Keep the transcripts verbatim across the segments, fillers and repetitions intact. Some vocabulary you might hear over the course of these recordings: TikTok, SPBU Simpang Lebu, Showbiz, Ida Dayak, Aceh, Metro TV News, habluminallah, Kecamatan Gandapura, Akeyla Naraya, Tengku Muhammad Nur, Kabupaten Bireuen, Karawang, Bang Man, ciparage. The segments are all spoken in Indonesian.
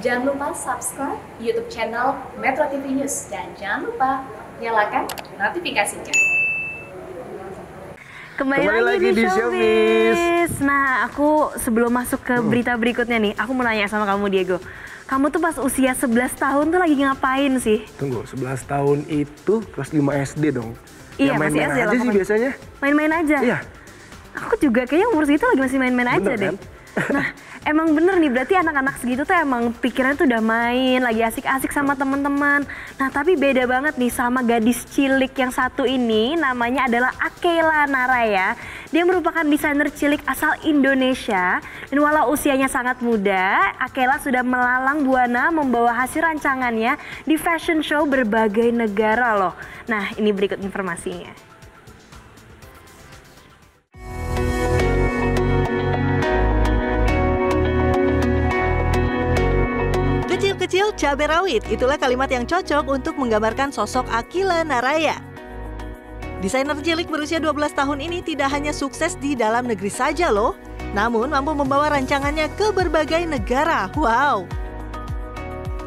Jangan lupa subscribe YouTube channel Metro T V News dan jangan lupa nyalakan notifikasinya. Kembali, Kembali lagi, lagi di Showbiz. Nah, aku sebelum masuk ke berita berikutnya nih, aku mau nanya sama kamu, Diego. Kamu tuh pas usia sebelas tahun tuh lagi ngapain sih? Tunggu, sebelas tahun itu kelas lima S D dong. Iya, ya, main-main aja sih biasanya. Main-main aja? Iya. Aku juga kayaknya umur segitu lagi masih main-main aja deh. Kan? Nah, emang bener nih, berarti anak-anak segitu tuh emang pikirannya tuh udah main, lagi asik-asik sama teman-teman. Nah, tapi beda banget nih sama gadis cilik yang satu ini, namanya adalah Akeyla Naraya. Dia merupakan desainer cilik asal Indonesia. Dan walau usianya sangat muda, Akeyla sudah melalang buana membawa hasil rancangannya di fashion show berbagai negara loh. Nah, ini berikut informasinya. Kecil cabai rawit, itulah kalimat yang cocok untuk menggambarkan sosok Akeyla Naraya. Desainer cilik berusia dua belas tahun ini tidak hanya sukses di dalam negeri saja loh, namun mampu membawa rancangannya ke berbagai negara. Wow!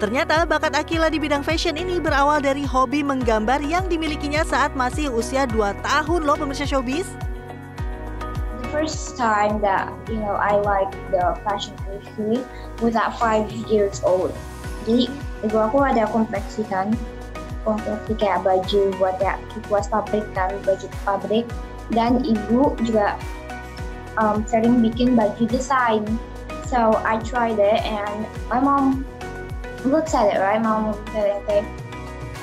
Ternyata bakat Akeyla di bidang fashion ini berawal dari hobi menggambar yang dimilikinya saat masih usia dua tahun loh, pemirsa Showbiz. First time that you know I like the fashion industry was at five years old. Jadi ibu aku ada konveksi kan, konveksi kayak baju buat ya buat pabrik kan, baju pabrik, dan ibu juga um, sering bikin baju desain. So I tried it and my mom looks at it, right? My mom said, okay,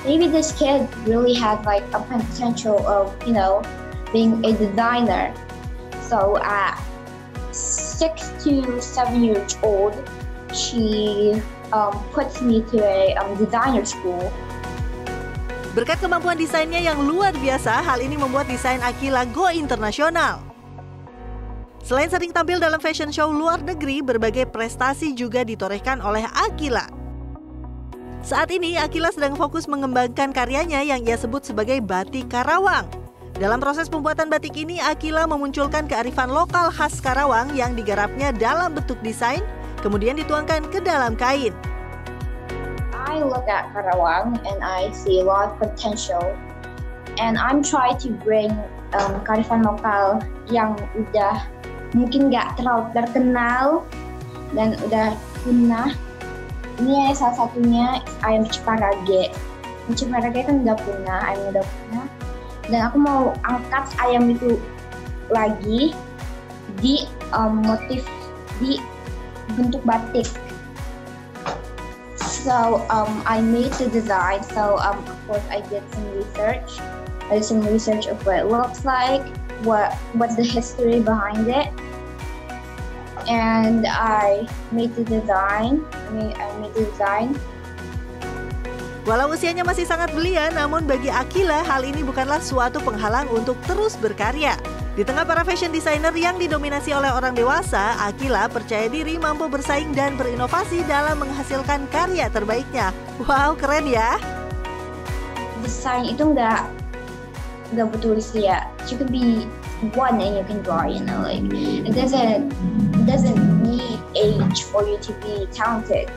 maybe this kid really had like a potential of you know being a designer. So at six to seven years old, she um, puts me to a um, designer school. Berkat kemampuan desainnya yang luar biasa, hal ini membuat desain Akeyla go internasional. Selain sering tampil dalam fashion show luar negeri, berbagai prestasi juga ditorehkan oleh Akeyla. Saat ini Akeyla sedang fokus mengembangkan karyanya yang ia sebut sebagai batik Karawang. Dalam proses pembuatan batik ini, Akeyla memunculkan kearifan lokal khas Karawang yang digarapnya dalam bentuk desain, kemudian dituangkan ke dalam kain. I look at Karawang and I see a lot of potential, and I'm trying to bring um, kearifan lokal yang udah mungkin nggak terlalu terkenal dan udah punah. Ini salah satunya ayam ciparage. Ciparage kan udah punah, ayam udah punah. Dan aku mau angkat ayam itu lagi di um, motif, di bentuk batik. So um, I made the design. So um, of course I did some research. I did some research of what it looks like, what what's the history behind it, and I made the design. I made, I made the design. Walau usianya masih sangat belia, namun bagi Akeyla hal ini bukanlah suatu penghalang untuk terus berkarya. Di tengah para fashion designer yang didominasi oleh orang dewasa, Akeyla percaya diri mampu bersaing dan berinovasi dalam menghasilkan karya terbaiknya. Wow, keren ya! Desain itu nggak nggak butuh usia. You can be one and you can draw, you know, like it doesn't it doesn't need age for you to be talented.